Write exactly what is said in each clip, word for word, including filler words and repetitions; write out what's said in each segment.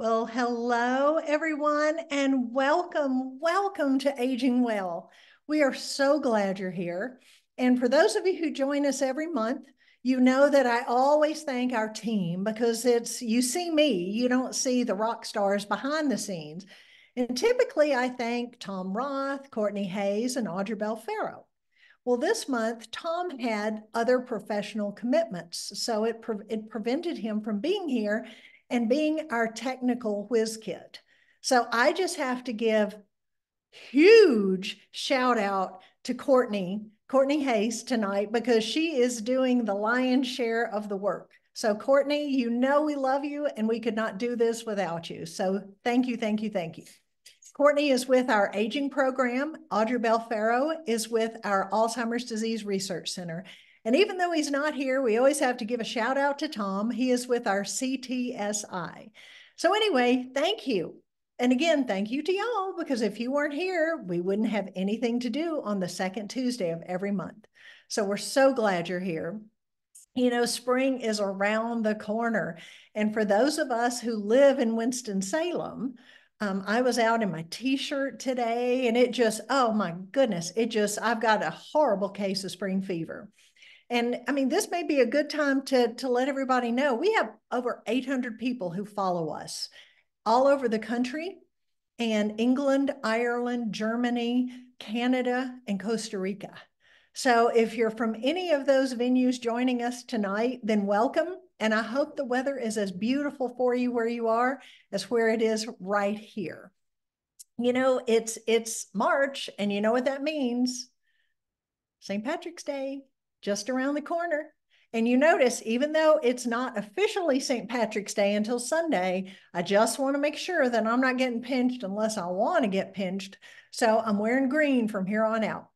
Well, hello everyone and welcome, welcome to Aging Well. We are so glad you're here. And for those of you who join us every month, you know that I always thank our team because it's, you see me, you don't see the rock stars behind the scenes. And typically I thank Tom Roth, Courtney Hayes, and Audrey Bell Farrow. Well, this month, Tom had other professional commitments, so it, pre it prevented him from being here and being our technical whiz kid. So I just have to give huge shout out to Courtney, Courtney Hayes tonight, because she is doing the lion's share of the work. So Courtney, you know we love you and we could not do this without you. So thank you, thank you, thank you. Courtney is with our aging program. Audrey Bell Farrow is with our Alzheimer's Disease Research Center. And even though he's not here, we always have to give a shout out to Tom. He is with our C T S I. So anyway, thank you. And again, thank you to y'all, because if you weren't here, we wouldn't have anything to do on the second Tuesday of every month. So we're so glad you're here. You know, spring is around the corner. And for those of us who live in Winston-Salem, Um, I was out in my t-shirt today and it just, oh my goodness, it just, I've got a horrible case of spring fever. And I mean, this may be a good time to, to let everybody know we have over eight hundred people who follow us all over the country and England, Ireland, Germany, Canada, and Costa Rica. So if you're from any of those venues joining us tonight, then welcome. And I hope the weather is as beautiful for you where you are as where it is right here. You know, it's it's March, and you know what that means. Saint Patrick's Day, just around the corner. And you notice, even though it's not officially Saint Patrick's Day until Sunday, I just want to make sure that I'm not getting pinched unless I want to get pinched. So I'm wearing green from here on out.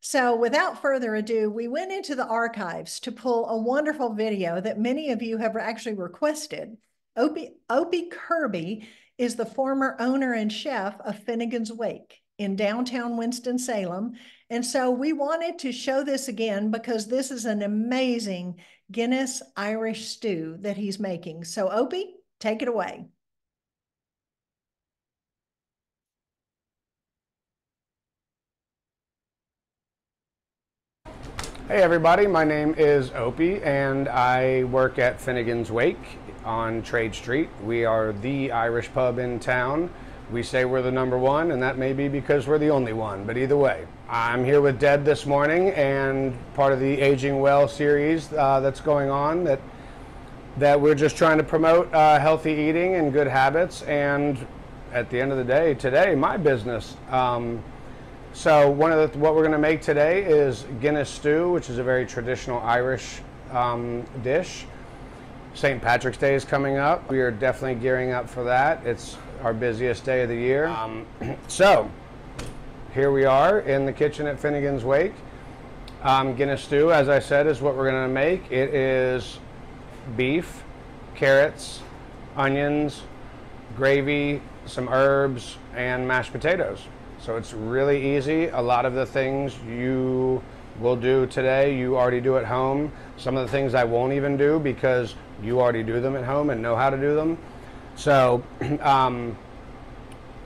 So without further ado, we went into the archives to pull a wonderful video that many of you have actually requested. Opie, Opie Kirby is the former owner and chef of Finnegan's Wake in downtown Winston-Salem. And so we wanted to show this again because this is an amazing Guinness Irish stew that he's making. So Opie, take it away. Hey everybody, my name is Opie and I work at Finnegan's Wake on Trade Street. We are the Irish pub in town. We say we're the number one, and that may be because we're the only one, but either way. I'm here with Deb this morning and part of the Aging Well series uh, that's going on that, that we're just trying to promote uh, healthy eating and good habits, and at the end of the day, today, my business. Um, So one of the, what we're going to make today is Guinness stew, which is a very traditional Irish um, dish. Saint Patrick's Day is coming up. We are definitely gearing up for that. It's our busiest day of the year. Um, so here we are in the kitchen at Finnegan's Wake. Um, Guinness stew, as I said, is what we're going to make. It is beef, carrots, onions, gravy, some herbs, and mashed potatoes. So it's really easy. A lot of the things you will do today, you already do at home. Some of the things I won't even do because you already do them at home and know how to do them. So um,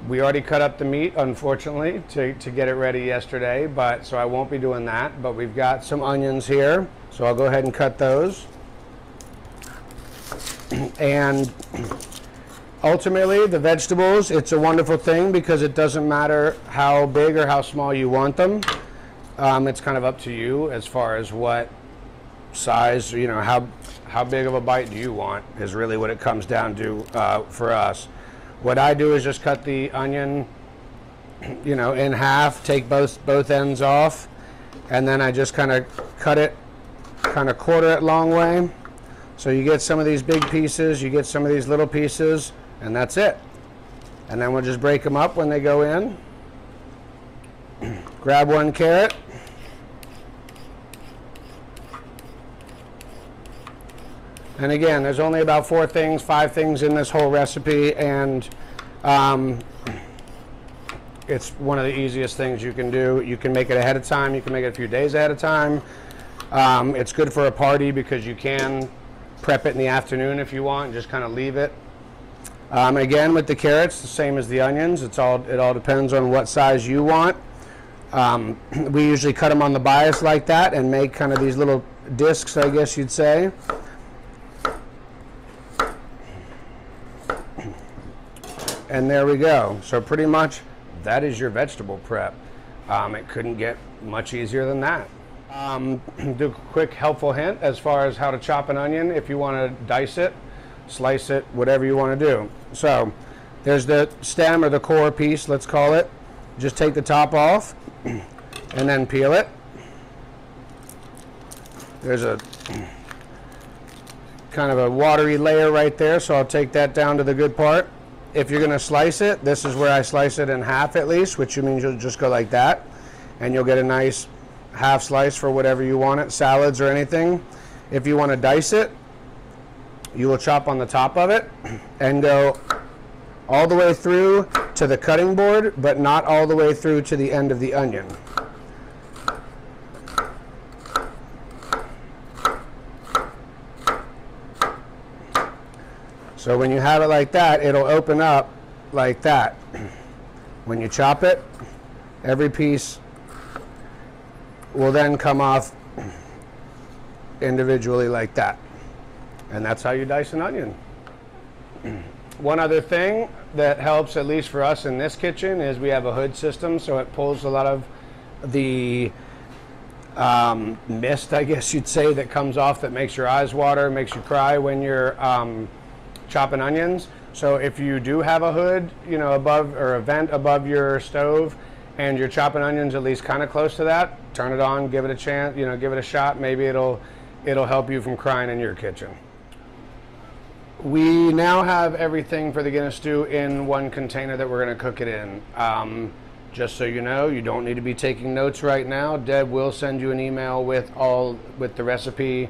we already cut up the meat, unfortunately, to, to get it ready yesterday, but so I won't be doing that. But we've got some onions here, so I'll go ahead and cut those. And ultimately, the vegetables, it's a wonderful thing because it doesn't matter how big or how small you want them. Um, it's kind of up to you as far as what size, you know, how how big of a bite do you want is really what it comes down to uh, for us. What I do is just cut the onion, you know, in half, take both, both ends off, and then I just kind of cut it, kind of quarter it long way. So you get some of these big pieces, you get some of these little pieces, and that's it. And then we'll just break them up when they go in. Grab one carrot. And again, there's only about four things, five things in this whole recipe, and um, it's one of the easiest things you can do. You can make it ahead of time, you can make it a few days ahead of time. Um, it's good for a party because you can prep it in the afternoon if you want and just kind of leave it. Um, again, with the carrots, the same as the onions. It's all, it all depends on what size you want. Um, we usually cut them on the bias like that and make kind of these little discs, I guess you'd say. And there we go. So pretty much that is your vegetable prep. Um, it couldn't get much easier than that. Um, do a quick helpful hint as far as how to chop an onion if you want to dice it, slice it, whatever you want to do. So there's the stem or the core piece, let's call it. Just take the top off and then peel it. There's a kind of a watery layer right there, so I'll take that down to the good part. If you're going to slice it, this is where I slice it in half at least, which means you'll just go like that and you'll get a nice half slice for whatever you want it, salads or anything. If you want to dice it, you will chop on the top of it and go all the way through to the cutting board, but not all the way through to the end of the onion. So when you have it like that, it'll open up like that. When you chop it, every piece will then come off individually like that. And that's how you dice an onion. One other thing that helps, at least for us in this kitchen, is we have a hood system, so it pulls a lot of the um, mist, I guess you'd say, that comes off, that makes your eyes water, makes you cry when you're um, chopping onions. So if you do have a hood, you know, above, or a vent above your stove, and you're chopping onions at least kind of close to that, turn it on, give it a chance, you know, give it a shot. Maybe it'll it'll help you from crying in your kitchen. We now have everything for the Guinness stew in one container that we're going to cook it in. Um, just so you know, you don't need to be taking notes right now. Deb will send you an email with all with the recipe,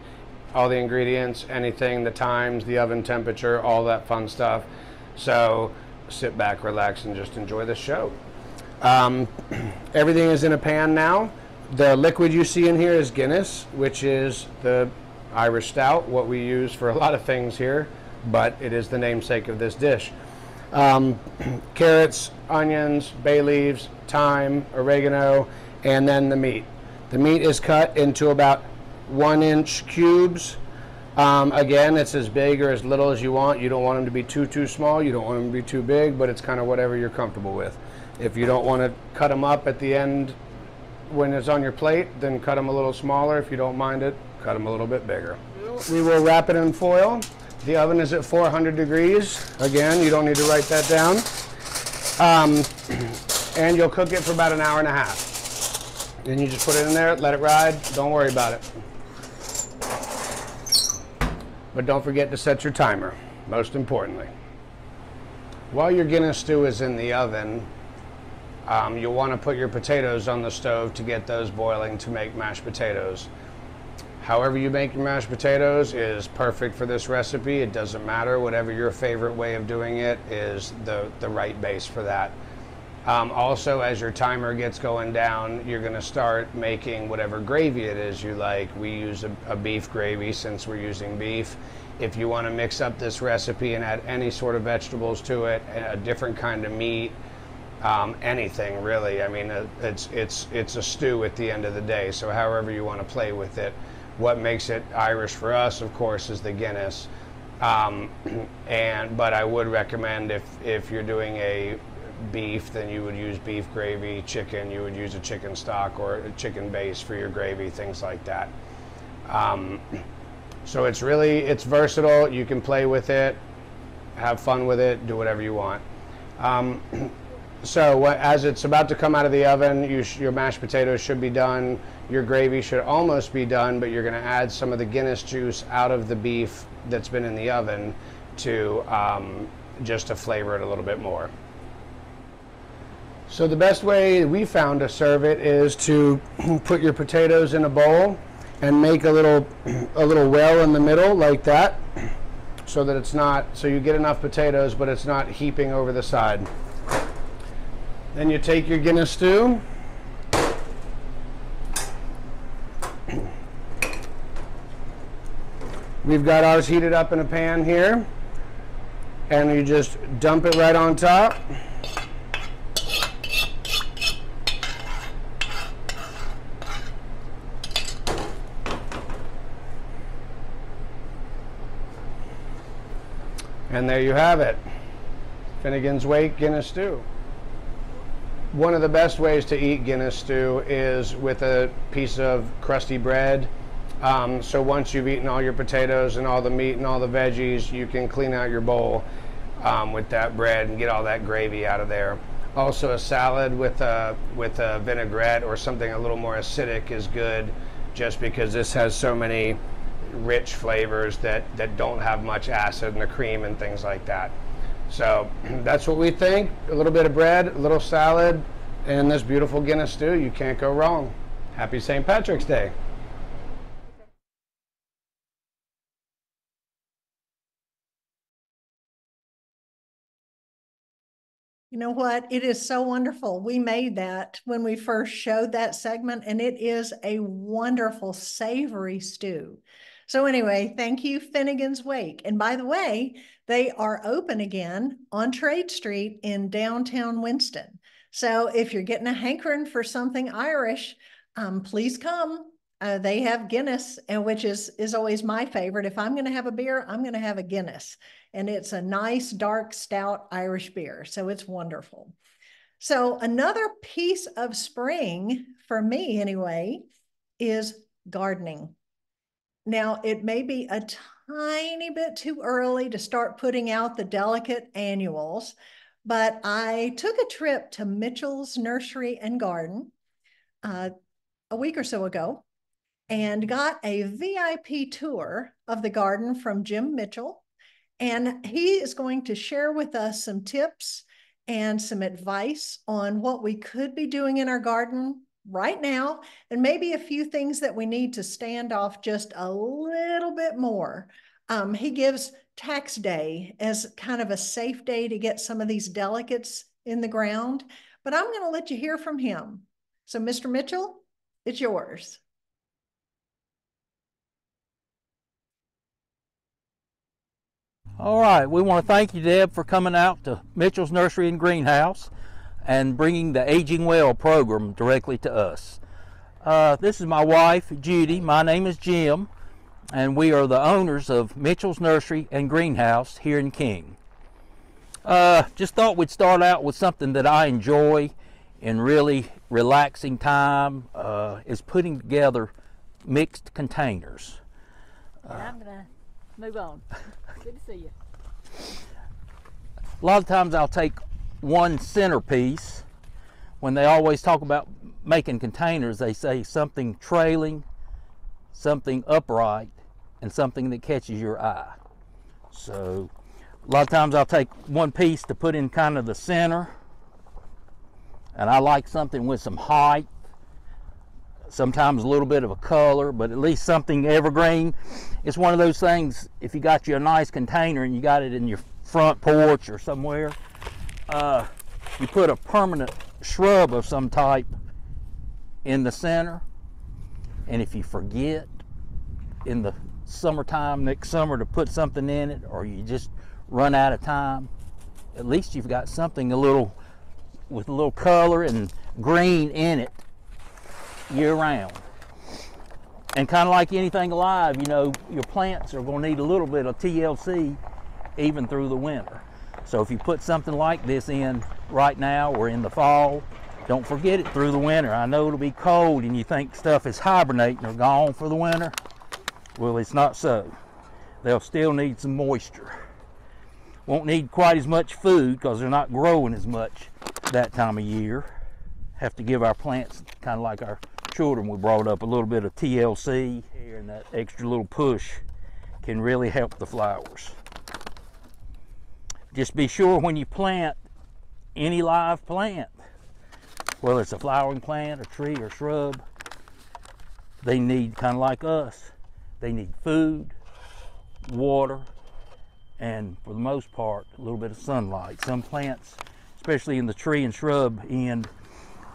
all the ingredients, anything, the times, the oven temperature, all that fun stuff. So sit back, relax, and just enjoy the show. Um, everything is in a pan now. The liquid you see in here is Guinness, which is the Irish stout, what we use for a lot of things here, but it is the namesake of this dish. Um, carrots, onions, bay leaves, thyme, oregano, and then the meat. The meat is cut into about one inch cubes. Um, again, it's as big or as little as you want. You don't want them to be too, too small. You don't want them to be too big, but it's kind of whatever you're comfortable with. If you don't want to cut them up at the end when it's on your plate, then cut them a little smaller. If you don't mind it, cut them a little bit bigger. We will wrap it in foil. The oven is at four hundred degrees. Again, you don't need to write that down. Um, and you'll cook it for about an hour and a half. Then you just put it in there, let it ride. Don't worry about it. But don't forget to set your timer, most importantly. While your Guinness stew is in the oven, um, you'll want to put your potatoes on the stove to get those boiling to make mashed potatoes. However you make your mashed potatoes is perfect for this recipe. It doesn't matter. Whatever your favorite way of doing it is the, the right base for that. Um, also, as your timer gets going down, you're going to start making whatever gravy it is you like. We use a, a beef gravy since we're using beef. If you want to mix up this recipe and add any sort of vegetables to it, a different kind of meat, Um, anything really. I mean, it's it's it's a stew at the end of the day, so however you want to play with it. What makes it Irish for us, of course, is the Guinness. Um, and but I would recommend if if you're doing a beef, then you would use beef gravy. Chicken, you would use a chicken stock or a chicken base for your gravy, things like that. Um, so it's really, it's versatile. You can play with it, have fun with it, do whatever you want. Um, So what, as it's about to come out of the oven, you sh your mashed potatoes should be done. Your gravy should almost be done, but you're going to add some of the Guinness juice out of the beef that's been in the oven to um, just to flavor it a little bit more. So the best way we found to serve it is to put your potatoes in a bowl and make a little a little well in the middle like that, so that it's not, so you get enough potatoes, but it's not heaping over the side. Then you take your Guinness stew, we've got ours heated up in a pan here, and you just dump it right on top. And there you have it. Finnegan's Wake Guinness stew. One of the best ways to eat Guinness stew is with a piece of crusty bread. Um, so once you've eaten all your potatoes and all the meat and all the veggies, you can clean out your bowl um, with that bread and get all that gravy out of there. Also, a salad with a, with a vinaigrette or something a little more acidic is good, just because this has so many rich flavors that, that don't have much acid in the cream and things like that. So that's what we think. A little bit of bread, a little salad, and this beautiful Guinness stew. You can't go wrong. Happy Saint Patrick's Day. You know what? It is so wonderful. We made that when we first showed that segment, and it is a wonderful savory stew. So anyway, thank you, Finnegan's Wake. And by the way, they are open again on Trade Street in downtown Winston. So if you're getting a hankering for something Irish, um, please come. Uh, they have Guinness, and which is, is always my favorite. If I'm going to have a beer, I'm going to have a Guinness. And it's a nice, dark, stout Irish beer. So it's wonderful. So another piece of spring, for me anyway, is gardening. Now, it may be a tiny bit too early to start putting out the delicate annuals, but I took a trip to Mitchell's Nursery and Garden uh, a week or so ago and got a V I P tour of the garden from Jim Mitchell. And he is going to share with us some tips and some advice on what we could be doing in our garden right now, and maybe a few things that we need to stand off just a little bit more. Um, he gives tax day as kind of a safe day to get some of these delicates in the ground, but I'm going to let you hear from him. So, Mister Mitchell, it's yours. All right, we want to thank you, Deb, for coming out to Mitchell's Nursery and Greenhouse and bringing the AgingWell program directly to us. Uh, this is my wife, Judy. My name is Jim, and we are the owners of Mitchell's Nursery and Greenhouse here in King. Uh, just thought we'd start out with something that I enjoy in really relaxing time, uh, is putting together mixed containers. Uh, I'm gonna move on. Good to see you. A lot of times I'll take one centerpiece. When they always talk about making containers, they say something trailing, something upright, and something that catches your eye. So a lot of times I'll take one piece to put in kind of the center, and I like something with some height, sometimes a little bit of a color, but at least something evergreen. It's one of those things, if you got you a nice container and you got it in your front porch or somewhere, Uh, you put a permanent shrub of some type in the center, and if you forget in the summertime, next summer, to put something in it, or you just run out of time, at least you've got something a little with a little color and green in it year-round. And kind of like anything alive, you know, your plants are going to need a little bit of T L C even through the winter. So if you put something like this in right now or in the fall, don't forget it through the winter. I know it'll be cold and you think stuff is hibernating or gone for the winter. Well, it's not so. They'll still need some moisture. Won't need quite as much food because they're not growing as much that time of year. Have to give our plants, kind of like our children we brought up, a little bit of T L C here, and that extra little push can really help the flowers. Just be sure when you plant any live plant, whether it's a flowering plant, a tree, or shrub, they need, kind of like us, they need food, water, and for the most part, a little bit of sunlight. Some plants, especially in the tree and shrub end,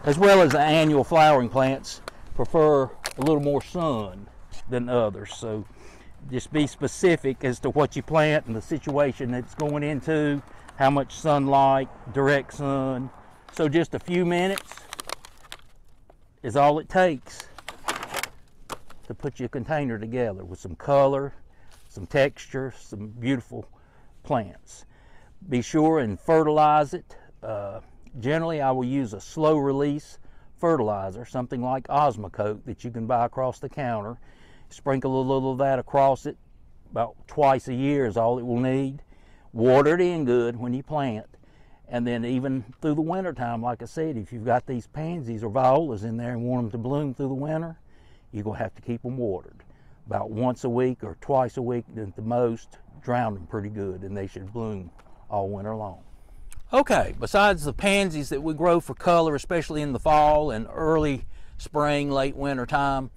as well as the annual flowering plants, prefer a little more sun than others. So just be specific as to what you plant and the situation it's going into, how much sunlight, direct sun. So just a few minutes is all it takes to put your container together with some color, some texture, some beautiful plants. Be sure and fertilize it. Uh, generally, I will use a slow release fertilizer, something like Osmocote that you can buy across the counter. Sprinkle a little of that across it, about twice a year is all it will need. Water it in good when you plant. And then even through the winter time, like I said, if you've got these pansies or violas in there and want them to bloom through the winter, you're gonna have to keep them watered. About once a week or twice a week at the most, drown them pretty good and they should bloom all winter long. Okay, besides the pansies that we grow for color, especially in the fall and early spring, late winter time,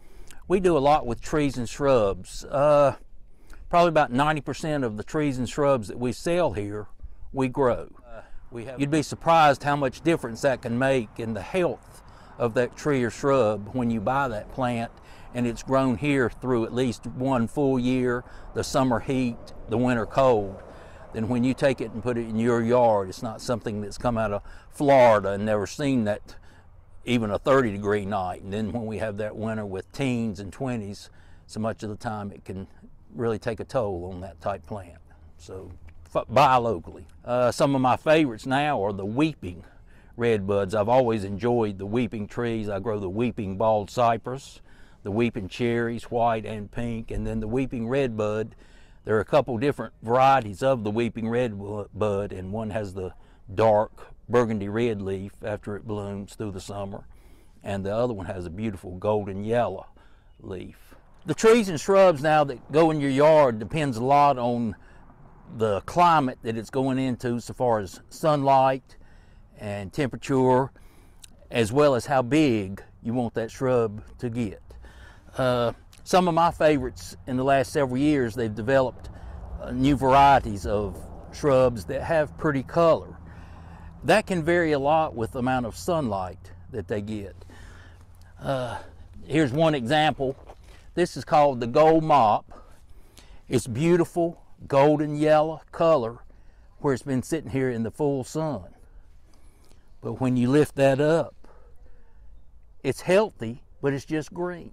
we do a lot with trees and shrubs. Uh, probably about ninety percent of the trees and shrubs that we sell here, we grow. Uh, we have You'd be surprised how much difference that can make in the health of that tree or shrub when you buy that plant and it's grown here through at least one full year, the summer heat, the winter cold. Then when you take it and put it in your yard, it's not something that's come out of Florida and never seen that even a thirty degree night. And then when we have that winter with teens and twenties, so much of the time it can really take a toll on that type plant. So buy locally. Uh, some of my favorites now are the weeping red buds. I've always enjoyed the weeping trees. I grow the weeping bald cypress, the weeping cherries, white and pink, and then the weeping red bud. There are a couple different varieties of the weeping red bud, and one has the dark burgundy red leaf after it blooms through the summer, and the other one has a beautiful golden yellow leaf. The trees and shrubs now that go in your yard depends a lot on the climate that it's going into, so far as sunlight and temperature, as well as how big you want that shrub to get. Uh, some of my favorites in the last several years, they've developed uh, new varieties of shrubs that have pretty color. That can vary a lot with the amount of sunlight that they get. Uh, here's one example. This is called the Gold Mop. It's beautiful golden yellow color where it's been sitting here in the full sun. But when you lift that up, it's healthy, but it's just green.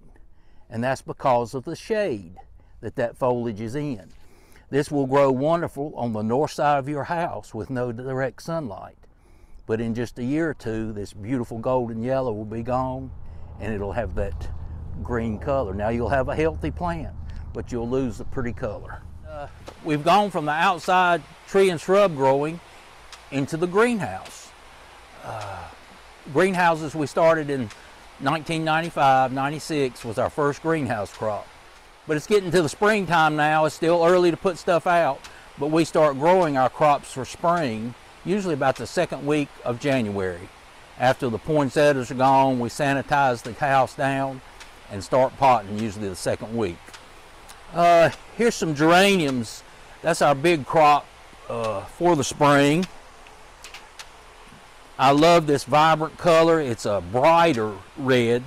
And that's because of the shade that that foliage is in. This will grow wonderful on the north side of your house with no direct sunlight. But in just a year or two, this beautiful golden yellow will be gone and it'll have that green color. Now you'll have a healthy plant, but you'll lose the pretty color. Uh, we've gone from the outside tree and shrub growing into the greenhouse. Uh, greenhouses we started in nineteen ninety-five, ninety-six was our first greenhouse crop. But it's getting to the springtime now. It's still early to put stuff out, but we start growing our crops for spring, usually about the second week of January. After the poinsettias are gone, we sanitize the house down and start potting usually the second week. Uh, here's some geraniums. That's our big crop uh, for the spring. I love this vibrant color. It's a brighter red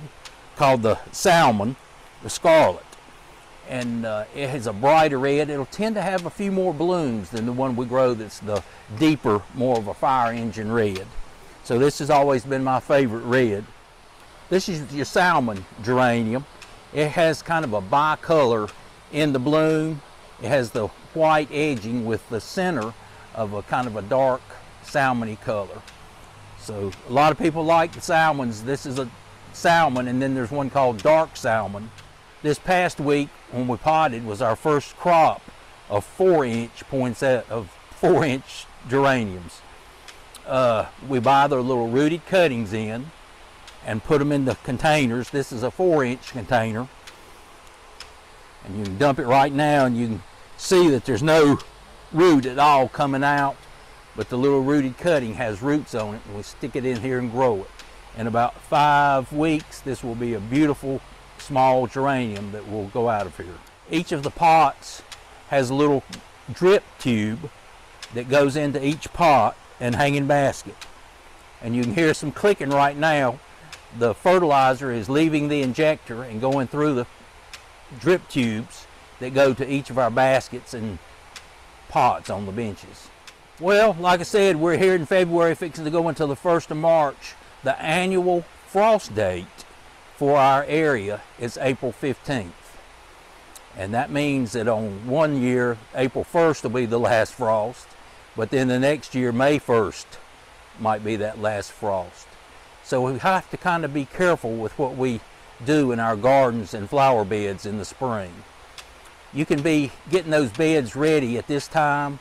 called the salmon, the scarlet. And uh, it has a brighter red. It'll tend to have a few more blooms than the one we grow that's the deeper, more of a fire engine red. So this has always been my favorite red. This is your salmon geranium. It has kind of a bicolor in the bloom. It has the white edging with the center of a kind of a dark salmony color. So a lot of people like the salmons. This is a salmon, and then there's one called dark salmon. This past week, when we potted, was our first crop of four-inch poinsettia, of four-inch geraniums. Uh, we buy their little rooted cuttings in and put them in the containers. This is a four-inch container, and you can dump it right now, and you can see that there's no root at all coming out, but the little rooted cutting has roots on it, and we stick it in here and grow it. In about five weeks, this will be a beautiful small geranium that will go out of here. Each of the pots has a little drip tube that goes into each pot and hanging basket. And you can hear some clicking right now. The fertilizer is leaving the injector and going through the drip tubes that go to each of our baskets and pots on the benches. Well, like I said, we're here in February, fixing to go until the first of March. The annual frost date for our area is April fifteenth. And that means that on one year, April first will be the last frost, but then the next year, May first, might be that last frost. So we have to kind of be careful with what we do in our gardens and flower beds in the spring. You can be getting those beds ready at this time,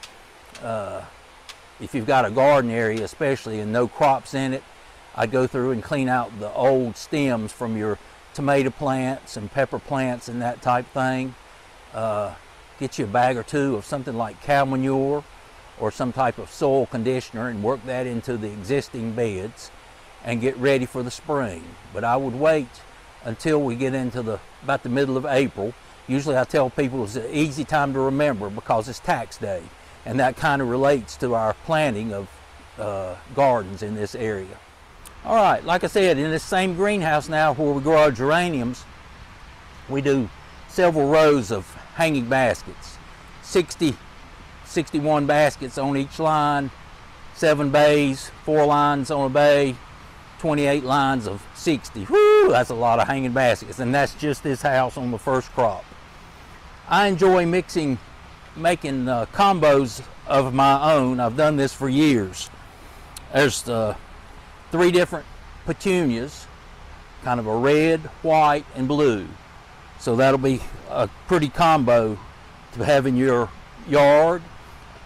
uh, if you've got a garden area especially and no crops in it. I go through and clean out the old stems from your tomato plants and pepper plants and that type thing. Uh, get you a bag or two of something like cow manure or some type of soil conditioner and work that into the existing beds and get ready for the spring. But I would wait until we get into the about the middle of April. Usually I tell people it's an easy time to remember because it's tax day, and that kind of relates to our planting of uh, gardens in this area. All right, like I said, in this same greenhouse now where we grow our geraniums, we do several rows of hanging baskets, sixty, sixty-one baskets on each line, seven bays, four lines on a bay, twenty-eight lines of sixty. Woo, that's a lot of hanging baskets, and that's just this house on the first crop. I enjoy mixing, making uh, combos of my own. I've done this for years. There's the uh, three different petunias, kind of a red, white, and blue. So that'll be a pretty combo to have in your yard,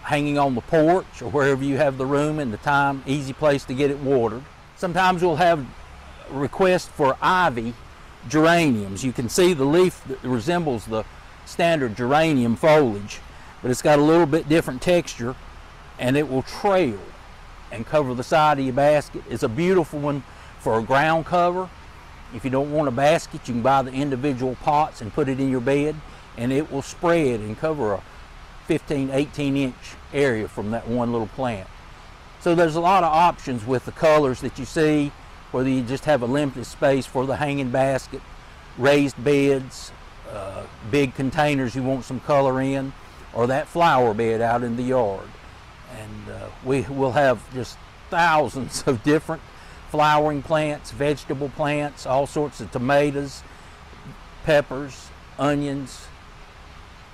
hanging on the porch or wherever you have the room and the time, easy place to get it watered. Sometimes we'll have requests for ivy geraniums. You can see the leaf that resembles the standard geranium foliage, but it's got a little bit different texture and it will trail and cover the side of your basket. It's a beautiful one for a ground cover. If you don't want a basket, you can buy the individual pots and put it in your bed, and it will spread and cover a fifteen, eighteen inch area from that one little plant. So there's a lot of options with the colors that you see, whether you just have a limited space for the hanging basket, raised beds, uh, big containers you want some color in, or that flower bed out in the yard. And uh, we will have just thousands of different flowering plants, vegetable plants, all sorts of tomatoes, peppers, onions,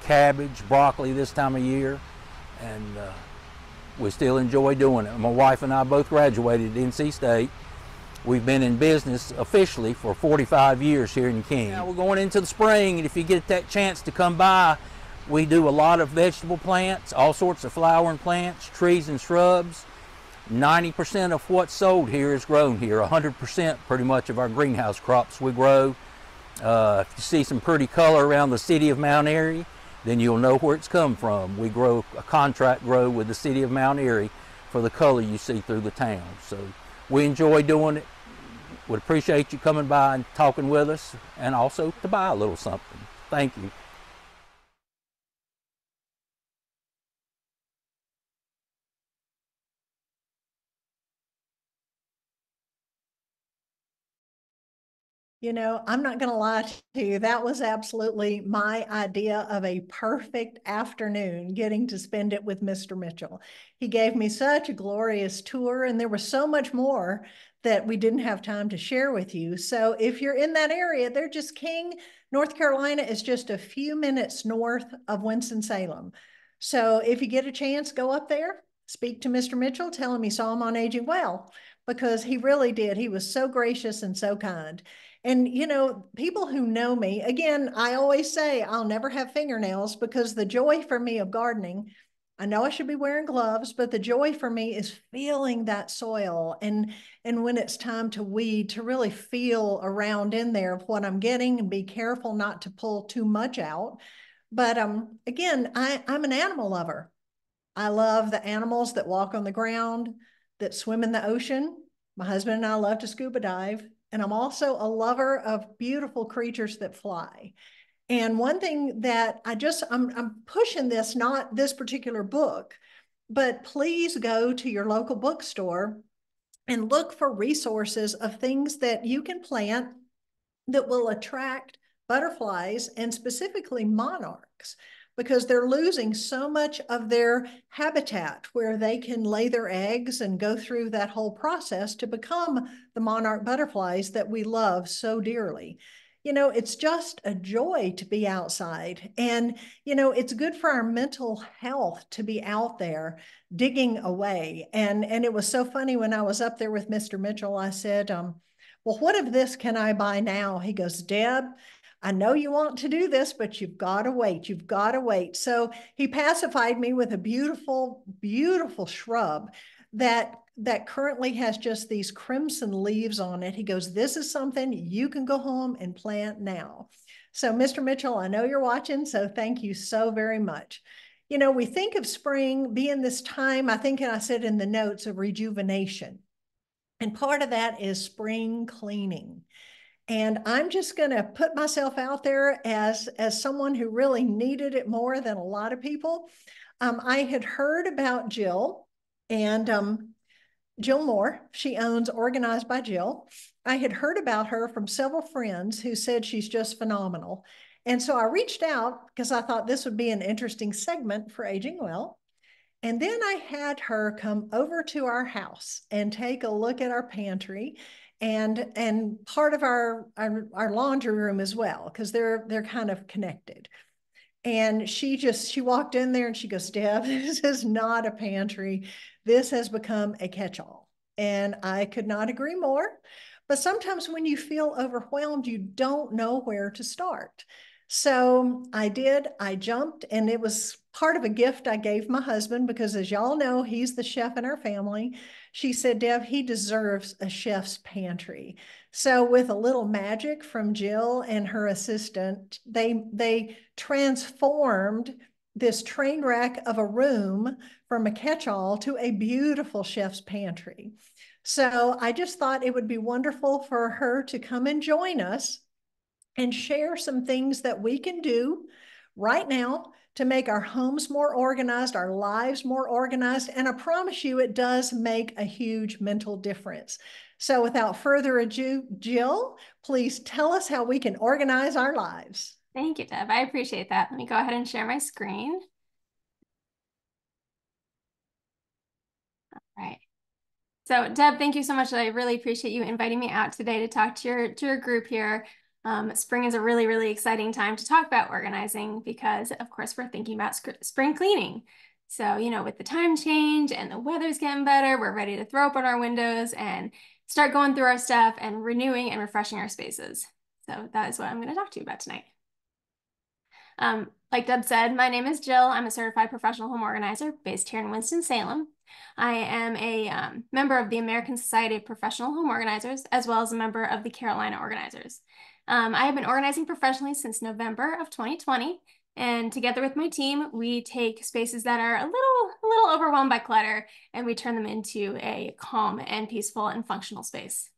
cabbage, broccoli this time of year. And uh, we still enjoy doing it. My wife and I both graduated at N C State. We've been in business officially for forty-five years here in King. Now we're going into the spring, and if you get that chance to come by, we do a lot of vegetable plants, all sorts of flowering plants, trees and shrubs. ninety percent of what's sold here is grown here. one hundred percent pretty much of our greenhouse crops we grow. Uh, if you see some pretty color around the city of Mount Airy, then you'll know where it's come from. We grow a contract grow with the city of Mount Airy for the color you see through the town. So we enjoy doing it. Would appreciate you coming by and talking with us, and also to buy a little something. Thank you. You know, I'm not going to lie to you, that was absolutely my idea of a perfect afternoon, getting to spend it with Mister Mitchell. He gave me such a glorious tour, and there was so much more that we didn't have time to share with you. So if you're in that area, they're just King, North Carolina is just a few minutes north of Winston-Salem. So if you get a chance, go up there, speak to Mister Mitchell, tell him you saw him on AgingWell, because he really did. He was so gracious and so kind. And, you know, people who know me, again, I always say I'll never have fingernails, because the joy for me of gardening, I know I should be wearing gloves, but the joy for me is feeling that soil. And, and when it's time to weed, to really feel around in there of what I'm getting and be careful not to pull too much out. But um, again, I, I'm an animal lover. I love the animals that walk on the ground, that swim in the ocean. My husband and I love to scuba dive. And I'm also a lover of beautiful creatures that fly. And one thing that I just, I'm, I'm pushing this, not this particular book, but please go to your local bookstore and look for resources of things that you can plant that will attract butterflies, and specifically monarchs, because they're losing so much of their habitat where they can lay their eggs and go through that whole process to become the monarch butterflies that we love so dearly. You know, it's just a joy to be outside. And, you know, it's good for our mental health to be out there digging away. And, and it was so funny when I was up there with Mister Mitchell, I said, um, well, what of this can I buy now? He goes, Deb, I know you want to do this, but you've got to wait. You've got to wait. So he pacified me with a beautiful, beautiful shrub that that currently has just these crimson leaves on it. He goes, this is something you can go home and plant now. So Mister Mitchell, I know you're watching, so thank you so very much. You know, we think of spring being this time, I think, and I said in the notes, of rejuvenation. And part of that is spring cleaning. And I'm just going to put myself out there as, as someone who really needed it more than a lot of people. Um, I had heard about Jill and um, Jill Moore. She owns Organized by Jill. I had heard about her from several friends who said she's just phenomenal. And so I reached out because I thought this would be an interesting segment for Aging Well. And then I had her come over to our house and take a look at our pantry and and part of our, our, our laundry room as well, because they're, they're kind of connected. And she just, she walked in there and she goes, Deb, this is not a pantry. This has become a catch-all. And I could not agree more. But sometimes when you feel overwhelmed, you don't know where to start. So I did, I jumped, and it was part of a gift I gave my husband because, as y'all know, he's the chef in our family. She said, Deb, he deserves a chef's pantry. So with a little magic from Jill and her assistant, they, they transformed this train wreck of a room from a catch-all to a beautiful chef's pantry. So I just thought it would be wonderful for her to come and join us and share some things that we can do right now to make our homes more organized, our lives more organized, and I promise you it does make a huge mental difference. So without further ado, Jill, please tell us how we can organize our lives. Thank you, Deb. I appreciate that. Let me go ahead and share my screen. All right. So Deb, thank you so much. I really appreciate you inviting me out today to talk to your, to your group here. Um, spring is a really, really exciting time to talk about organizing because, of course, we're thinking about spring cleaning. So, you know, with the time change and the weather's getting better, we're ready to throw open our windows and start going through our stuff and renewing and refreshing our spaces. So that is what I'm going to talk to you about tonight. Um, like Deb said, my name is Jill. I'm a certified professional home organizer based here in Winston-Salem. I am a um, member of the American Society of Professional Home Organizers, as well as a member of the Carolina Organizers. Um, I have been organizing professionally since November of twenty twenty, and together with my team, we take spaces that are a little, a little overwhelmed by clutter, and we turn them into a calm and peaceful and functional space.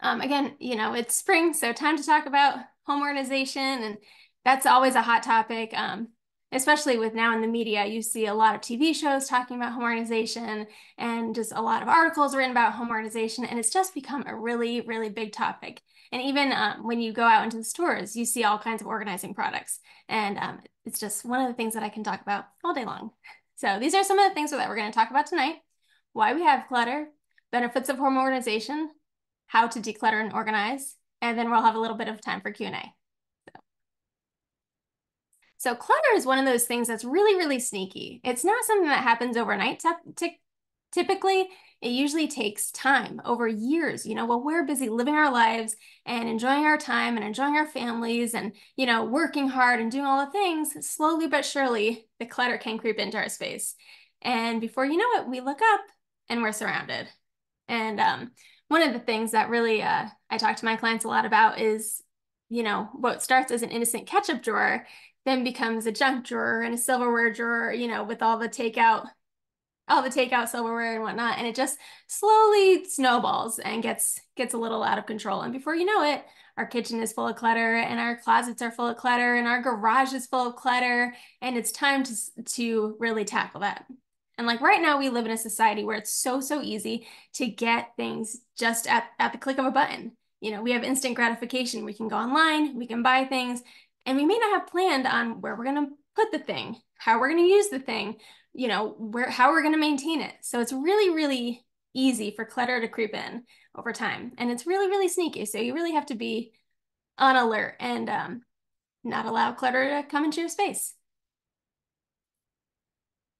Um, again, you know, it's spring, so time to talk about home organization, and that's always a hot topic, um, especially with now in the media. You see a lot of T V shows talking about home organization and just a lot of articles written about home organization. And it's just become a really, really big topic. And even um, when you go out into the stores, you see all kinds of organizing products. And um, it's just one of the things that I can talk about all day long. So these are some of the things that we're going to talk about tonight: why we have clutter, benefits of home organization, how to declutter and organize, and then we'll have a little bit of time for Q and A. So clutter is one of those things that's really, really sneaky. It's not something that happens overnight. Typically, it usually takes time, over years. You know, while we're busy living our lives and enjoying our time and enjoying our families and, you know, working hard and doing all the things, slowly but surely, the clutter can creep into our space. And before you know it, we look up and we're surrounded. And um, one of the things that really uh, I talk to my clients a lot about is, you know, what starts as an innocent ketchup drawer then becomes a junk drawer and a silverware drawer, you know, with all the takeout, all the takeout silverware and whatnot. And it just slowly snowballs and gets, gets a little out of control. And before you know it, our kitchen is full of clutter and our closets are full of clutter and our garage is full of clutter. And it's time to, to really tackle that. And like right now, we live in a society where it's so, so easy to get things just at, at the click of a button. you know, we have instant gratification. We can go online, we can buy things, and we may not have planned on where we're going to put the thing, how we're going to use the thing, you know, where, how we're going to maintain it. So it's really, really easy for clutter to creep in over time. And it's really, really sneaky. So you really have to be on alert and um, not allow clutter to come into your space.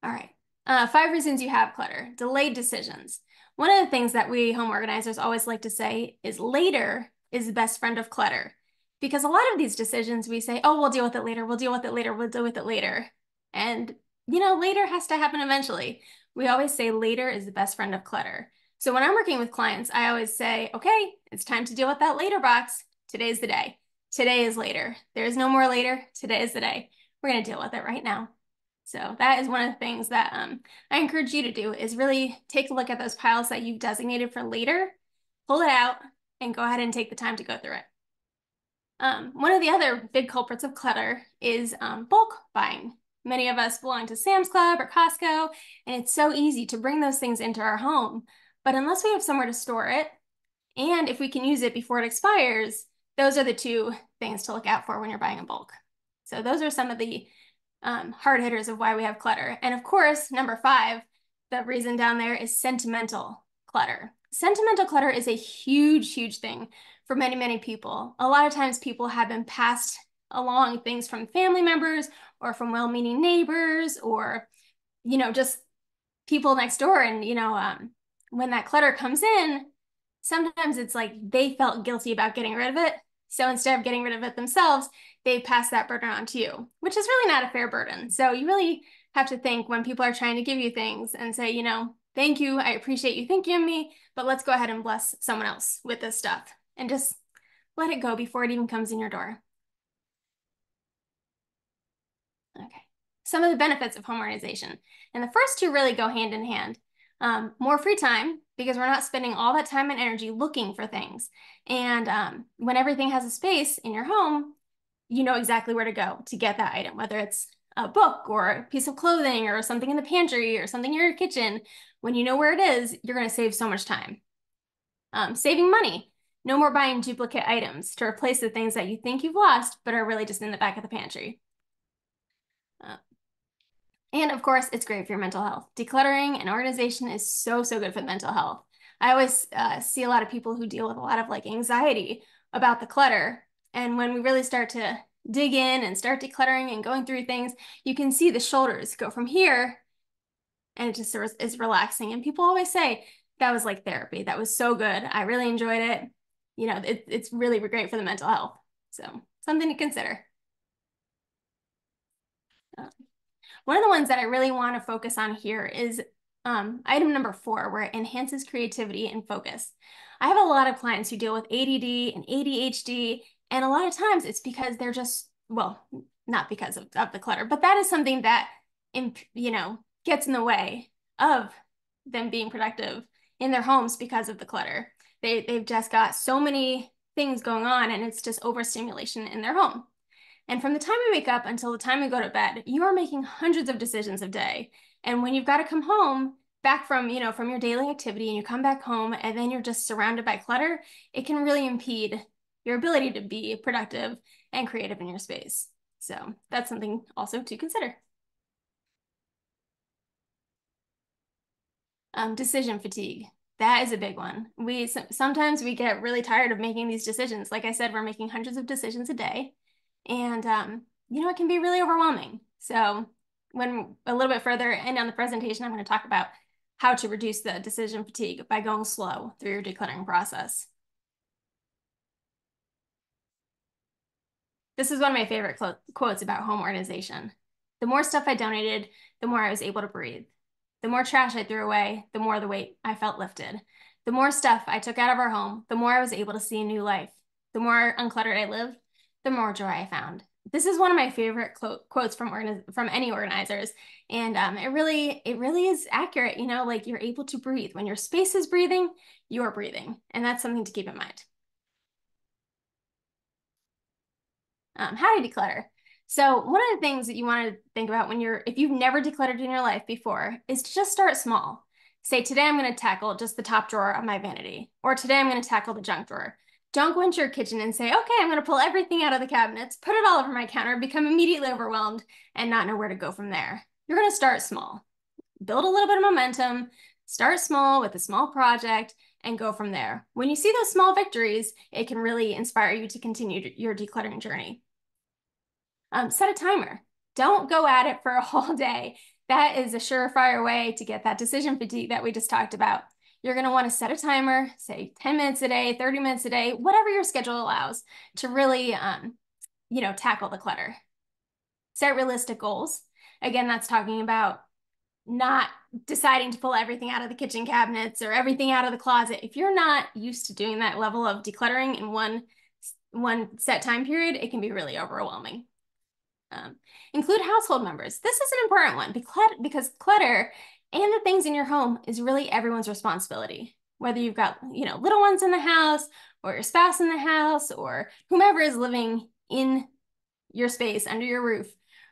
All right. Uh, five reasons you have clutter. Delayed decisions. One of the things that we home organizers always like to say is later is the best friend of clutter. Because a lot of these decisions we say, oh, we'll deal with it later, we'll deal with it later, we'll deal with it later. And, you know, later has to happen eventually. We always say later is the best friend of clutter. So when I'm working with clients, I always say, okay, it's time to deal with that later box. Today's the day. Today is later. There is no more later. Today is the day. We're going to deal with it right now. So that is one of the things that um, I encourage you to do is really take a look at those piles that you've designated for later, pull it out, and go ahead and take the time to go through it. Um, one of the other big culprits of clutter is um, bulk buying. Many of us belong to Sam's Club or Costco, and it's so easy to bring those things into our home. But unless we have somewhere to store it, and if we can use it before it expires, those are the two things to look out for when you're buying in bulk. So those are some of the Um, hard hitters of why we have clutter. And of course, number five, the reason down there is sentimental clutter. Sentimental clutter is a huge, huge thing for many, many people. A lot of times people have been passed along things from family members or from well-meaning neighbors or, you know, just people next door. And, you know, um, when that clutter comes in, sometimes it's like they felt guilty about getting rid of it. So instead of getting rid of it themselves, they pass that burden on to you, which is really not a fair burden. So you really have to think when people are trying to give you things and say, you know, thank you, I appreciate you thinking of me, but let's go ahead and bless someone else with this stuff and just let it go before it even comes in your door. Okay, some of the benefits of home organization. And the first two really go hand in hand. Um, more free time, because we're not spending all that time and energy looking for things. And um, when everything has a space in your home, you know exactly where to go to get that item, whether it's a book or a piece of clothing or something in the pantry or something in your kitchen. When you know where it is, you're going to save so much time. Um, saving money. No more buying duplicate items to replace the things that you think you've lost, but are really just in the back of the pantry. Uh, And of course, it's great for your mental health. Decluttering and organization is so, so good for mental health. I always uh, see a lot of people who deal with a lot of like anxiety about the clutter. And when we really start to dig in and start decluttering and going through things, you can see the shoulders go from here and it just is relaxing. And people always say, that was like therapy. That was so good. I really enjoyed it. You know, it, it's really great for the mental health. So something to consider. Uh, One of the ones that I really want to focus on here is um, item number four, where it enhances creativity and focus. I have a lot of clients who deal with A D D and A D H D, and a lot of times it's because they're just, well, not because of, of the clutter, but that is something that, you know, gets in the way of them being productive in their homes because of the clutter. They, they've just got so many things going on, and it's just overstimulation in their home. And from the time we wake up until the time we go to bed, you are making hundreds of decisions a day. And when you've got to come home back from, you know, from your daily activity and you come back home and then you're just surrounded by clutter, it can really impede your ability to be productive and creative in your space. So that's something also to consider. Um, decision fatigue. That is a big one. We sometimes we get really tired of making these decisions. Like I said, we're making hundreds of decisions a day. And, um, you know, it can be really overwhelming. So when a little bit further in on the presentation, I'm going to talk about how to reduce the decision fatigue by going slow through your decluttering process. This is one of my favorite quotes about home organization. The more stuff I donated, the more I was able to breathe. The more trash I threw away, the more the weight I felt lifted. The more stuff I took out of our home, the more I was able to see a new life. The more uncluttered I lived, the more joy I found. This is one of my favorite quotes from from any organizers, and um, it really it really is accurate. You know, like you're able to breathe when your space is breathing, you're breathing, and that's something to keep in mind. Um, how to declutter. So one of the things that you want to think about when you're if you've never decluttered in your life before is to just start small. Say today I'm going to tackle just the top drawer of my vanity, or today I'm going to tackle the junk drawer. Don't go into your kitchen and say, okay, I'm going to pull everything out of the cabinets, put it all over my counter, become immediately overwhelmed, and not know where to go from there. You're going to start small. Build a little bit of momentum, start small with a small project, and go from there. When you see those small victories, it can really inspire you to continue your decluttering journey. Um, set a timer. Don't go at it for a whole day. That is a surefire way to get that decision fatigue that we just talked about. You're going to want to set a timer, say ten minutes a day, thirty minutes a day, whatever your schedule allows to really, um, you know, tackle the clutter. Set realistic goals. Again, that's talking about not deciding to pull everything out of the kitchen cabinets or everything out of the closet. If you're not used to doing that level of decluttering in one, one set time period, it can be really overwhelming. Um, include household members. This is an important one because, because clutter and the things in your home is really everyone's responsibility. Whether you've got, you know, little ones in the house or your spouse in the house or whomever is living in your space under your roof,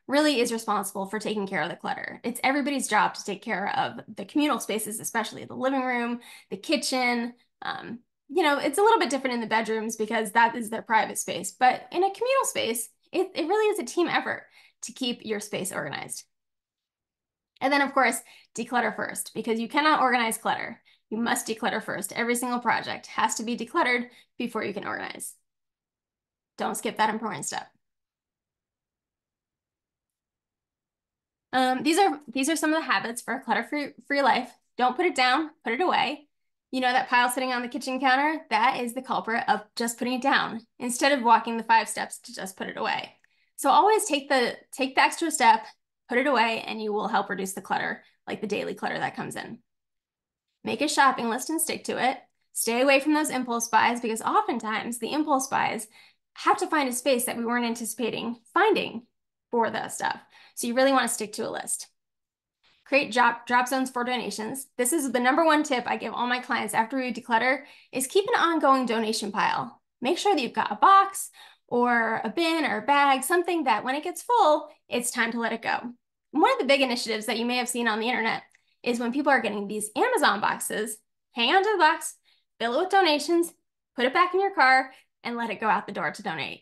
really is responsible for taking care of the clutter. It's everybody's job to take care of the communal spaces, especially the living room, the kitchen. Um, you know, it's a little bit different in the bedrooms because that is their private space. But in a communal space, it, it really is a team effort to keep your space organized. And then, of course, declutter first, because you cannot organize clutter. You must declutter first. Every single project has to be decluttered before you can organize. Don't skip that important step. Um, these are these are some of the habits for a clutter-free free life. Don't put it down, put it away. You know, that pile sitting on the kitchen counter, that is the culprit of just putting it down instead of walking the five steps to just put it away. So always take the take the extra step, put it away, and you will help reduce the clutter, like the daily clutter that comes in. Make a shopping list and stick to it. Stay away from those impulse buys, because oftentimes the impulse buys have to find a space that we weren't anticipating finding for that stuff. So you really want to stick to a list. Create drop, drop zones for donations. This is the number one tip I give all my clients after we declutter, is keep an ongoing donation pile. Make sure that you've got a box or a bin or a bag, something that when it gets full, it's time to let it go. And one of the big initiatives that you may have seen on the internet is when people are getting these Amazon boxes, hang on to the box, fill it with donations, put it back in your car, and let it go out the door to donate.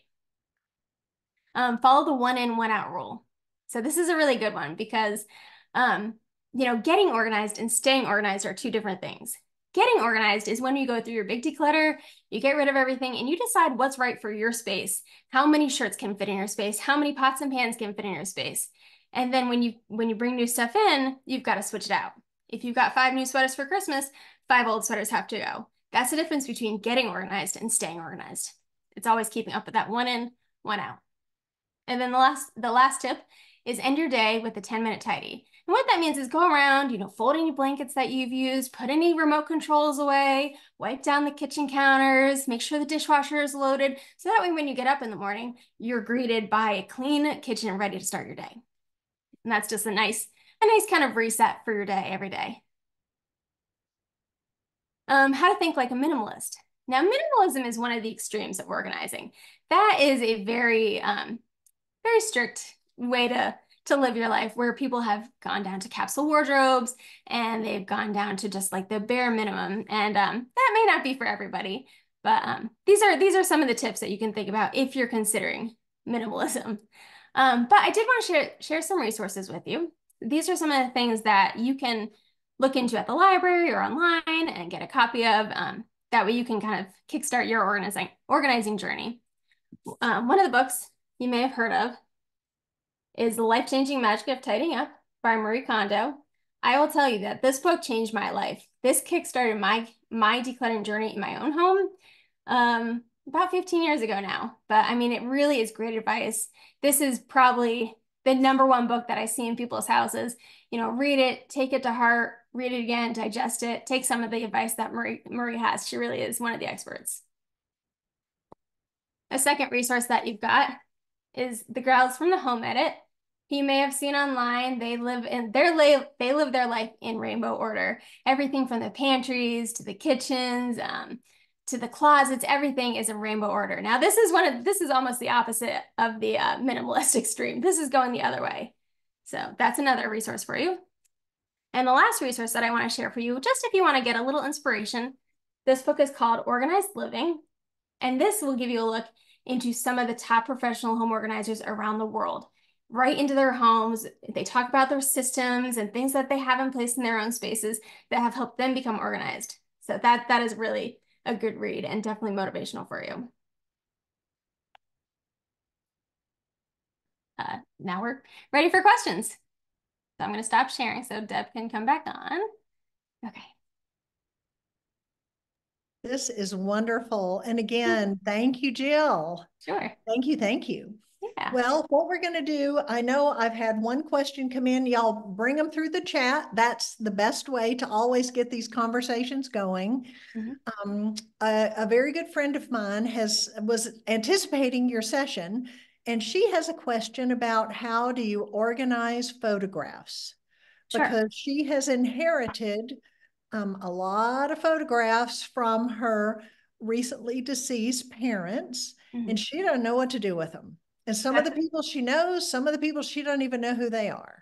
Um, follow the one in, one out rule. So this is a really good one because, um, you know, getting organized and staying organized are two different things. Getting organized is when you go through your big declutter, you get rid of everything, and you decide what's right for your space. How many shirts can fit in your space? How many pots and pans can fit in your space? And then when you when you bring new stuff in, you've got to switch it out. If you've got five new sweaters for Christmas, five old sweaters have to go. That's the difference between getting organized and staying organized. It's always keeping up with that one in, one out. And then the last, the last tip is end your day with a ten minute tidy. And what that means is go around, you know, fold any blankets that you've used, put any remote controls away, wipe down the kitchen counters, make sure the dishwasher is loaded. So that way, when you get up in the morning, you're greeted by a clean kitchen ready to start your day. And that's just a nice, a nice kind of reset for your day every day. Um, how to think like a minimalist. Now, minimalism is one of the extremes of organizing. That is a very, um, very strict way to, to live your life, where people have gone down to capsule wardrobes and they've gone down to just like the bare minimum. And um, that may not be for everybody, but um, these are these are some of the tips that you can think about if you're considering minimalism. Um, but I did want to share, share some resources with you. These are some of the things that you can look into at the library or online and get a copy of. Um, that way you can kind of kickstart your organizing, organizing journey. Um, one of the books you may have heard of is The Life-Changing Magic of Tidying Up by Marie Kondo. I will tell you that this book changed my life. This kickstarted my, my decluttering journey in my own home um, about fifteen years ago now. But I mean, it really is great advice. This is probably the number one book that I see in people's houses. You know, read it, take it to heart, read it again, digest it, take some of the advice that Marie, Marie has. She really is one of the experts. A second resource that you've got is The Growls from the Home Edit. You may have seen online, they live in their they live their life in rainbow order. Everything from the pantries to the kitchens um, to the closets, everything is in rainbow order. Now this is one of this is almost the opposite of the uh, minimalist extreme. This is going the other way. So that's another resource for you. And the last resource that I want to share for you, just if you want to get a little inspiration, this book is called Organized Living And this will give you a look into some of the top professional home organizers around the world, right into their homes. They talk about their systems and things that they have in place in their own spaces that have helped them become organized. So that, that is really a good read and definitely motivational for you. Uh, now we're ready for questions. So I'm going to stop sharing so Deb can come back on. Okay. This is wonderful. And again, thank you, Jill. Sure. Thank you. Thank you. Yeah. Well, what we're going to do, I know I've had one question come in. Y'all bring them through the chat. That's the best way to always get these conversations going. Mm-hmm. um, a, a very good friend of mine has was anticipating your session, and she has a question about how do you organize photographs? Sure. Because she has inherited um, a lot of photographs from her recently deceased parents, mm-hmm. and she doesn't know what to do with them. And some That's, of the people she knows, some of the people she doesn't even know who they are.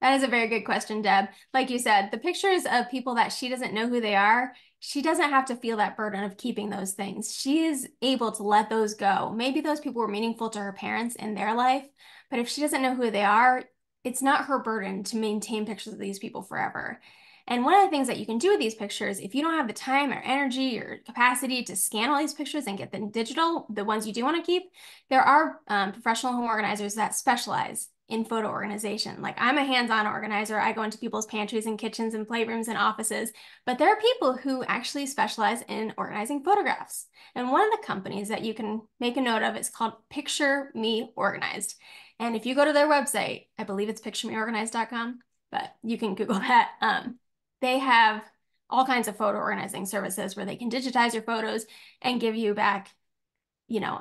That is a very good question, Deb. Like you said, the pictures of people that she doesn't know who they are, she doesn't have to feel that burden of keeping those things. She is able to let those go. Maybe those people were meaningful to her parents in their life, but if she doesn't know who they are, it's not her burden to maintain pictures of these people forever. And one of the things that you can do with these pictures, if you don't have the time or energy or capacity to scan all these pictures and get them digital, the ones you do want to keep, there are um, professional home organizers that specialize in photo organization. Like, I'm a hands-on organizer. I go into people's pantries and kitchens and playrooms and offices, but there are people who actually specialize in organizing photographs. And one of the companies that you can make a note of is called Picture Me Organized. And if you go to their website, I believe it's picture me organized dot com, but you can Google that. Um, They have all kinds of photo organizing services where they can digitize your photos and give you back, you know,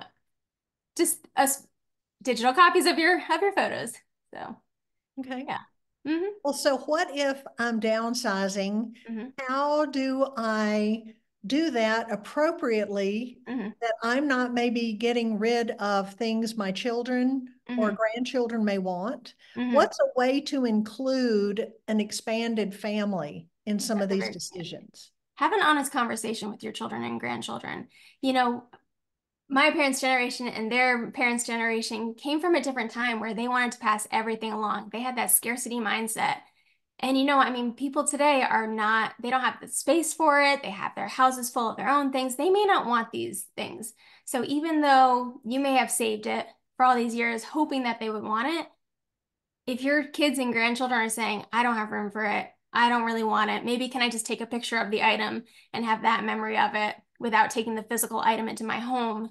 just us digital copies of your of your photos. So, okay, yeah. Mm-hmm. Well, so what if I'm downsizing? Mm-hmm. How do I do that appropriately? Mm-hmm. That I'm not maybe getting rid of things my children Mm-hmm. or grandchildren may want. Mm-hmm. What's a way to include an expanded family in some That's of these decisions? Have an honest conversation with your children and grandchildren. You know, my parents' generation and their parents' generation came from a different time where they wanted to pass everything along. They had that scarcity mindset. And, you know, I mean, people today are not, they don't have the space for it. They have their houses full of their own things. They may not want these things. So even though you may have saved it for all these years, hoping that they would want it, if your kids and grandchildren are saying, I don't have room for it, I don't really want it, maybe can I just take a picture of the item and have that memory of it without taking the physical item into my home,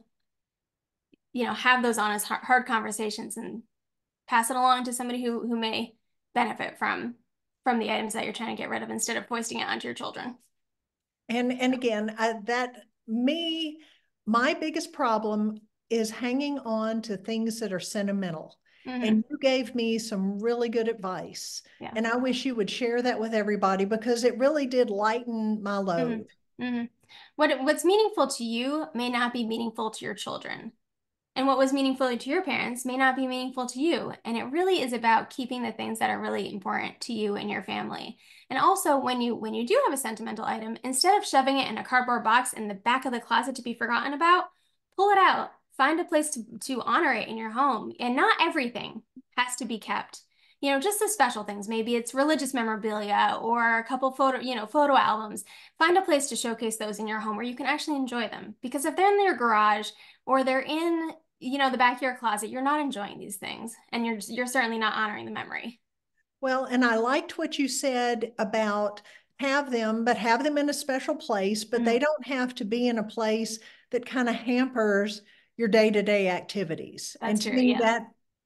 you know, have those honest, hard conversations and pass it along to somebody who, who may benefit from, from the items that you're trying to get rid of instead of foisting it onto your children. And, and again, I, that me, my biggest problem is hanging on to things that are sentimental. Mm-hmm. And you gave me some really good advice. Yeah. And I wish you would share that with everybody because it really did lighten my load. Mm-hmm. Mm-hmm. What, what's meaningful to you may not be meaningful to your children. And what was meaningful to your parents may not be meaningful to you. And it really is about keeping the things that are really important to you and your family. And also when you, when you do have a sentimental item, instead of shoving it in a cardboard box in the back of the closet to be forgotten about, pull it out. Find a place to, to honor it in your home. And not everything has to be kept. You know, just the special things. Maybe it's religious memorabilia or a couple photo, you know, photo albums. Find a place to showcase those in your home where you can actually enjoy them. Because if they're in their garage or they're in, you know, the back of your closet, you're not enjoying these things. And you're, you're certainly not honoring the memory. Well, and I liked what you said about have them, but have them in a special place, but mm-hmm. they don't have to be in a place that kind of hampers your day-to-day activities. That's and to true, me, yeah. that,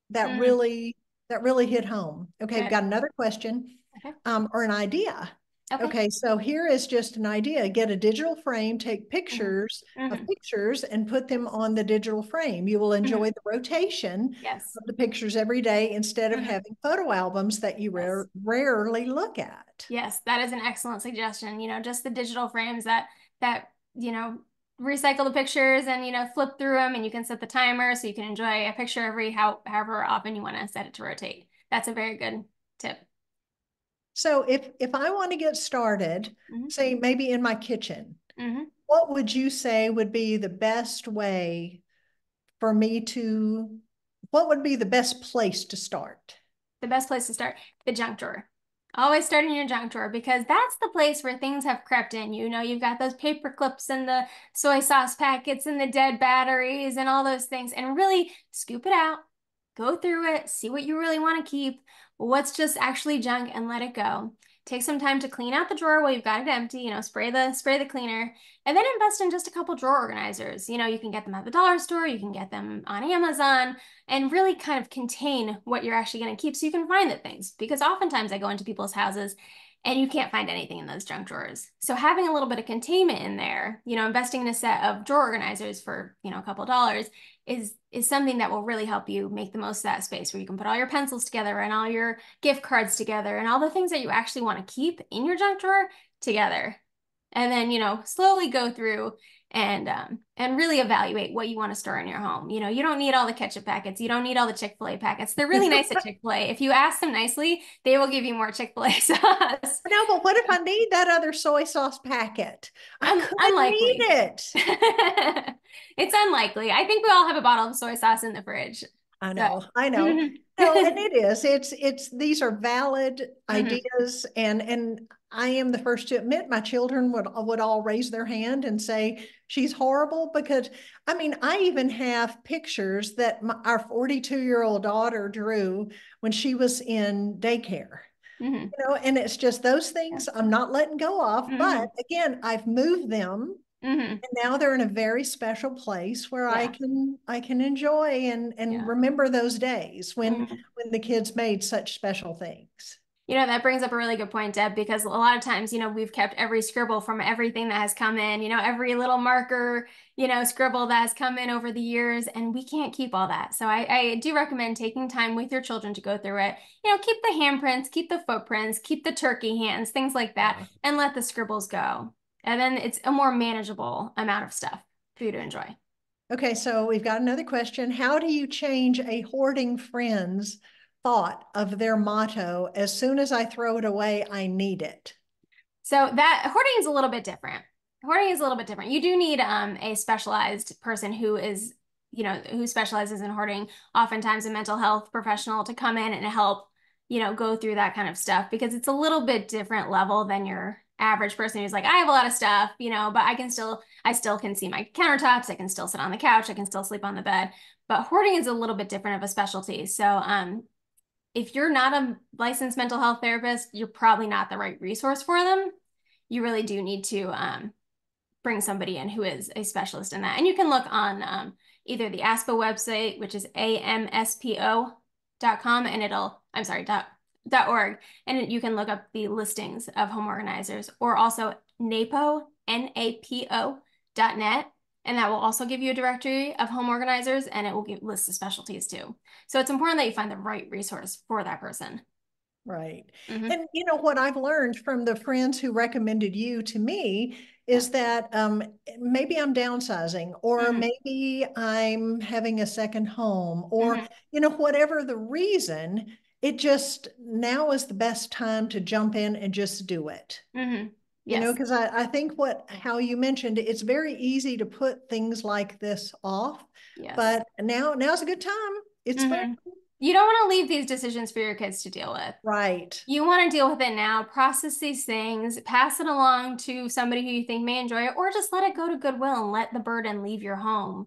that mm-hmm. really, that really hit home. Okay. Good. I've got another question okay. um, or an idea. Okay. okay. So here is just an idea. Get a digital frame, take pictures mm-hmm. of pictures and put them on the digital frame. You will enjoy mm-hmm. the rotation yes. of the pictures every day instead of mm-hmm. having photo albums that you yes. rare, rarely look at. Yes. That is an excellent suggestion. You know, just the digital frames that, that, you know, recycle the pictures and, you know, flip through them, and you can set the timer so you can enjoy a picture every how, however often you want to set it to rotate. That's a very good tip. So if, if I want to get started, mm-hmm. say maybe in my kitchen, mm-hmm. what would you say would be the best way for me to, what would be the best place to start? The best place to start, the junk drawer. Always start in your junk drawer, because that's the place where things have crept in. You know, you've got those paper clips and the soy sauce packets and the dead batteries and all those things, and really scoop it out, go through it, see what you really want to keep, what's just actually junk, and let it go. Take some time to clean out the drawer while you've got it empty, you know, spray the spray the cleaner, and then invest in just a couple drawer organizers. You know, you can get them at the dollar store, you can get them on Amazon, and really kind of contain what you're actually going to keep so you can find the things. Because oftentimes I go into people's houses and you can't find anything in those junk drawers. So having a little bit of containment in there, you know, investing in a set of drawer organizers for, you know, a couple dollars is, is something that will really help you make the most of that space, where you can put all your pencils together and all your gift cards together and all the things that you actually want to keep in your junk drawer together. And then, you know, slowly go through and um, and really evaluate what you want to store in your home. You know, you don't need all the ketchup packets. You don't need all the Chick-fil-A packets. They're really nice at Chick-fil-A. If you ask them nicely, they will give you more Chick-fil-A sauce. No, but what if I need that other soy sauce packet? I unlikely. need it. It's unlikely. I think we all have a bottle of soy sauce in the fridge. I know, so. I know. No, and it is. It's, it's, these are valid ideas. Mm-hmm. And, and I am the first to admit my children would, would all raise their hand and say, she's horrible, because, I mean, I even have pictures that my, our forty-two year old daughter drew when she was in daycare. Mm-hmm. You know, and it's just those things I'm not letting go of. Mm-hmm. But again, I've moved them. Mm-hmm. And now they're in a very special place where yeah. I can I can enjoy and and yeah. remember those days when mm-hmm. when the kids made such special things. You know, that brings up a really good point, Deb, because a lot of times, you know, we've kept every scribble from everything that has come in, you know, every little marker, you know, scribble that has come in over the years, and we can't keep all that. So I, I do recommend taking time with your children to go through it. You know, keep the handprints, keep the footprints, keep the turkey hands, things like that, and let the scribbles go. And then it's a more manageable amount of stuff for you to enjoy. Okay, so we've got another question. How do you change a hoarding friend's thought of their motto, as soon as I throw it away, I need it? So that hoarding is a little bit different. Hoarding is a little bit different. You do need um, a specialized person who is, you know, who specializes in hoarding, oftentimes a mental health professional, to come in and help, you know, go through that kind of stuff, because it's a little bit different level than your average person who's like, I have a lot of stuff, you know, but I can still, I still can see my countertops. I can still sit on the couch. I can still sleep on the bed. But hoarding is a little bit different of a specialty. So um, if you're not a licensed mental health therapist, you're probably not the right resource for them. You really do need to um, bring somebody in who is a specialist in that. And you can look on um, either the ASPO website, which is A M S P O dot com, and it'll, I'm sorry, dot Dot org, and you can look up the listings of home organizers, or also NAPO, N A P O dot net, and that will also give you a directory of home organizers, and it will give lists of specialties too. So it's important that you find the right resource for that person. Right. Mm-hmm. And you know what I've learned from the friends who recommended you to me is that um, maybe I'm downsizing, or mm-hmm. maybe I'm having a second home, or mm-hmm. you know, whatever the reason. It just, now is the best time to jump in and just do it. Mm-hmm. Yes. You know, because I, I think what, how you mentioned, it's very easy to put things like this off, yes. but now, now's a good time. It's mm-hmm. fun. You don't want to leave these decisions for your kids to deal with. Right. You want to deal with it now, process these things, pass it along to somebody who you think may enjoy it, or just let it go to Goodwill and let the burden leave your home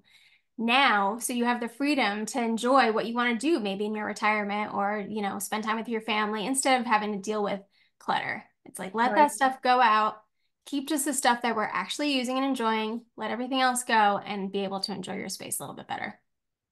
now, so you have the freedom to enjoy what you want to do, maybe in your retirement, or, you know, spend time with your family instead of having to deal with clutter. It's like, let right. that stuff go out, keep just the stuff that we're actually using and enjoying, let everything else go, and be able to enjoy your space a little bit better.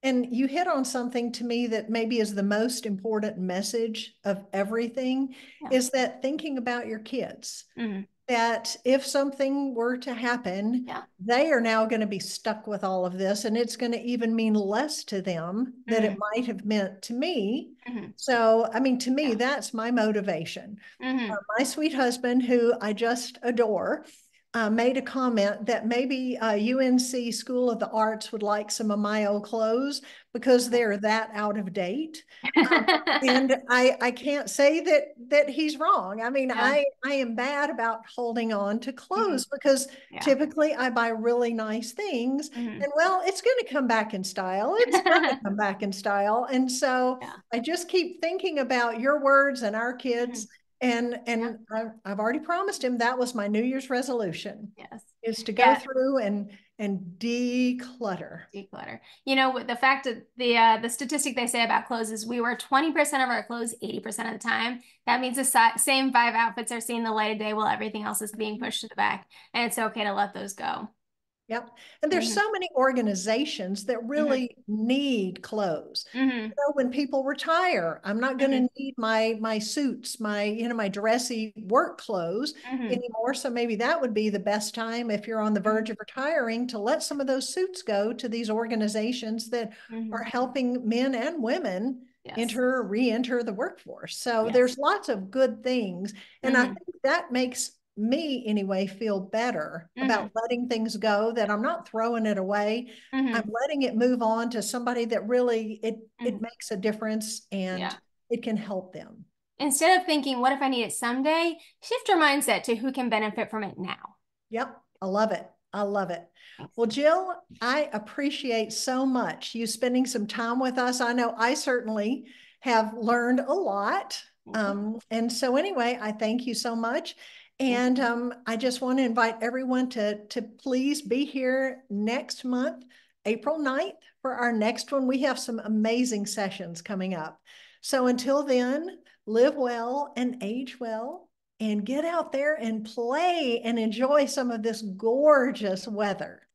And you hit on something to me that maybe is the most important message of everything, yeah. is that thinking about your kids. Mm-hmm. That if something were to happen, yeah. they are now going to be stuck with all of this, and it's going to even mean less to them mm-hmm. than it might have meant to me. Mm-hmm. So, I mean, to me, yeah. that's my motivation. Mm-hmm. Uh, my sweet husband, who I just adore, uh, made a comment that maybe uh, U N C School of the Arts would like some of my old clothes because they're that out of date. Um, and I, I can't say that that he's wrong. I mean, yeah. I, I am bad about holding on to clothes mm-hmm. because yeah. typically I buy really nice things mm-hmm. and well, it's going to come back in style. It's going to come back in style. And so yeah. I just keep thinking about your words and our kids mm-hmm. And and yeah. I've, I've already promised him that was my New Year's resolution. Yes, is to go yeah. through and and declutter. Declutter. You know, the fact that the uh, the statistic they say about clothes is we wear twenty percent of our clothes eighty percent of the time. That means the si same five outfits are seeing the light of day while everything else is being pushed to the back, and it's okay to let those go. Yep. And there's mm-hmm. so many organizations that really mm-hmm. need clothes. Mm-hmm. You know, when people retire, I'm not going to mm-hmm. need my my suits, my, you know, my dressy work clothes mm-hmm. anymore. So maybe that would be the best time if you're on the verge of retiring to let some of those suits go to these organizations that mm-hmm. are helping men and women yes. enter, re-enter the workforce. So yes. there's lots of good things. And mm-hmm. I think that makes me anyway feel better mm-hmm. about letting things go, that I'm not throwing it away. Mm-hmm. I'm letting it move on to somebody that really it mm-hmm. it makes a difference and yeah. it can help them. Instead of thinking, what if I need it someday? Shift your mindset to who can benefit from it now. Yep. I love it. I love it. Well, Jill, I appreciate so much you spending some time with us. I know I certainly have learned a lot. Mm-hmm. Um, and so anyway, I thank you so much. And um, I just want to invite everyone to, to please be here next month, April ninth, for our next one. We have some amazing sessions coming up. So until then, live well and age well, and get out there and play and enjoy some of this gorgeous weather.